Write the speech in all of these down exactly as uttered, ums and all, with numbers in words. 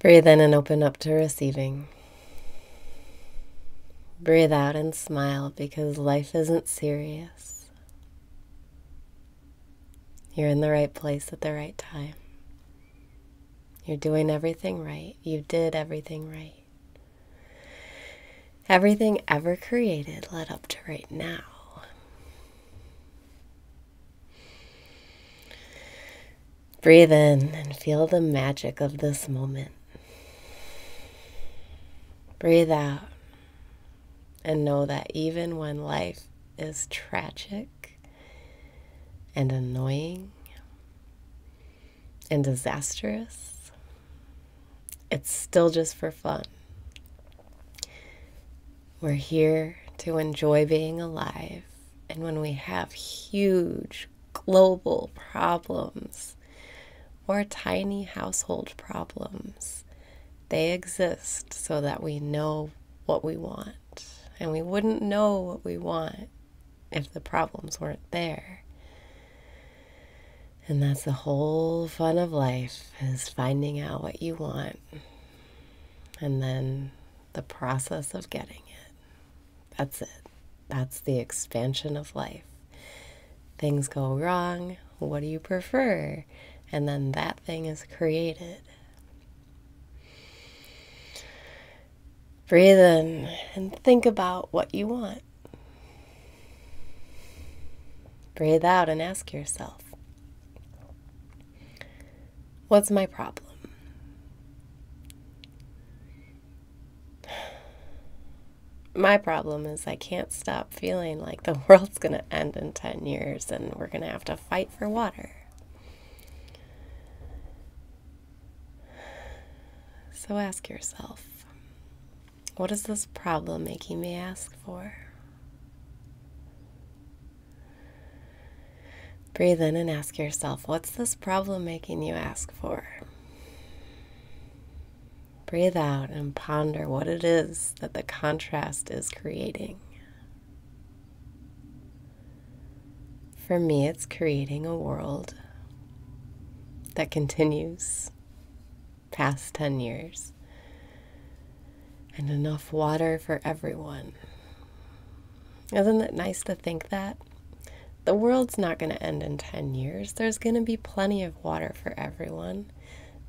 Breathe in and open up to receiving. Breathe out and smile because life isn't serious. You're in the right place at the right time. You're doing everything right. You did everything right. Everything ever created led up to right now. Breathe in and feel the magic of this moment. Breathe out and know that even when life is tragic and annoying and disastrous, it's still just for fun. We're here to enjoy being alive. And when we have huge global problems or tiny household problems, they exist so that we know what we want. And we wouldn't know what we want if the problems weren't there. And that's the whole fun of life, is finding out what you want. And then the process of getting it. That's it. That's the expansion of life. Things go wrong. What do you prefer? And then that thing is created. Breathe in and think about what you want. Breathe out and ask yourself, what's my problem? My problem is I can't stop feeling like the world's going to end in ten years and we're going to have to fight for water. So ask yourself, what is this problem making me ask for? Breathe in and ask yourself, what's this problem making you ask for? Breathe out and ponder what it is that the contrast is creating. For me, it's creating a world that continues past ten years. And enough water for everyone. Isn't it nice to think that? The world's not going to end in ten years. There's going to be plenty of water for everyone.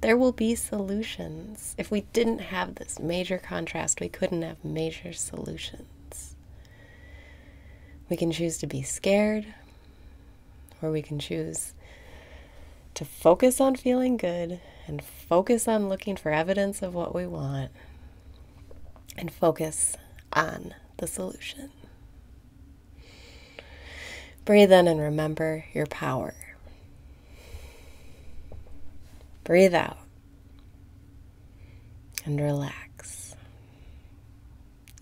There will be solutions. If we didn't have this major contrast, we couldn't have major solutions. We can choose to be scared, or we can choose to focus on feeling good and focus on looking for evidence of what we want. And focus on the solution. Breathe in and remember your power. Breathe out and relax.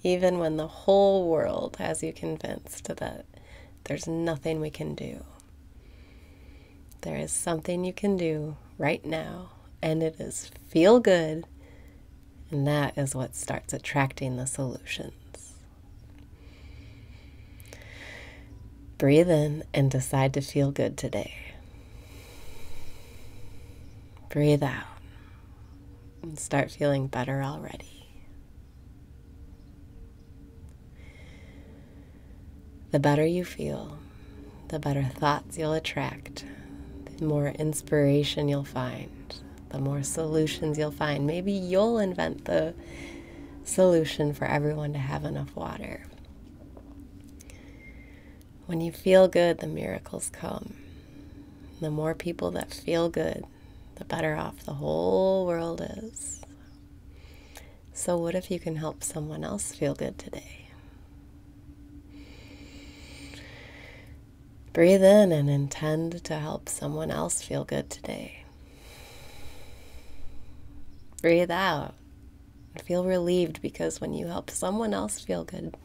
Even when the whole world has you convinced that there's nothing we can do, there is something you can do right now, and it is feel good. And that is what starts attracting the solutions. Breathe in and decide to feel good today. Breathe out and start feeling better already. The better you feel, the better thoughts you'll attract, the more inspiration you'll find. The more solutions you'll find. Maybe you'll invent the solution for everyone to have enough water. When you feel good, the miracles come. The more people that feel good, the better off the whole world is. So what if you can help someone else feel good today? Breathe in and intend to help someone else feel good today. Breathe out. Feel relieved, because when you help someone else feel good,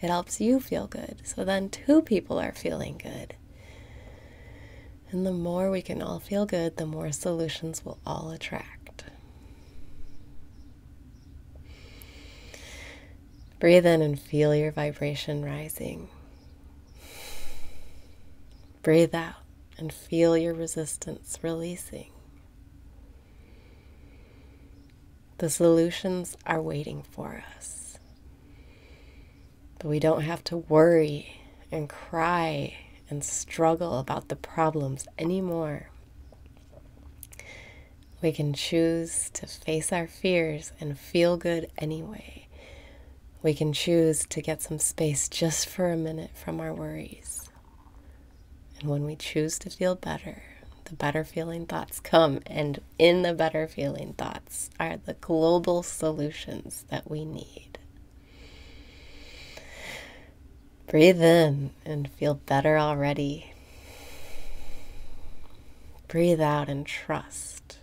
it helps you feel good. So then two people are feeling good. And the more we can all feel good, the more solutions we'll all attract. Breathe in and feel your vibration rising. Breathe out and feel your resistance releasing. The solutions are waiting for us. But we don't have to worry and cry and struggle about the problems anymore. We can choose to face our fears and feel good anyway. We can choose to get some space just for a minute from our worries. And when we choose to feel better, the better feeling thoughts come, and in the better feeling thoughts are the global solutions that we need. Breathe in and feel better already. Breathe out and trust.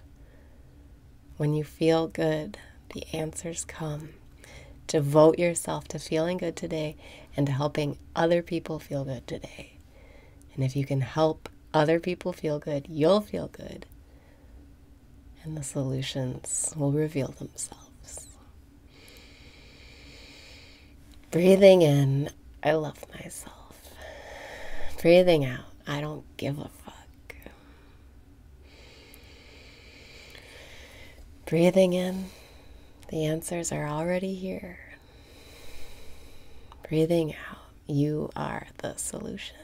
When you feel good, the answers come. Devote yourself to feeling good today and to helping other people feel good today. And if you can help other people feel good, you'll feel good, and the solutions will reveal themselves. Breathing in, I love myself. Breathing out, I don't give a fuck. Breathing in, the answers are already here. Breathing out, you are the solution.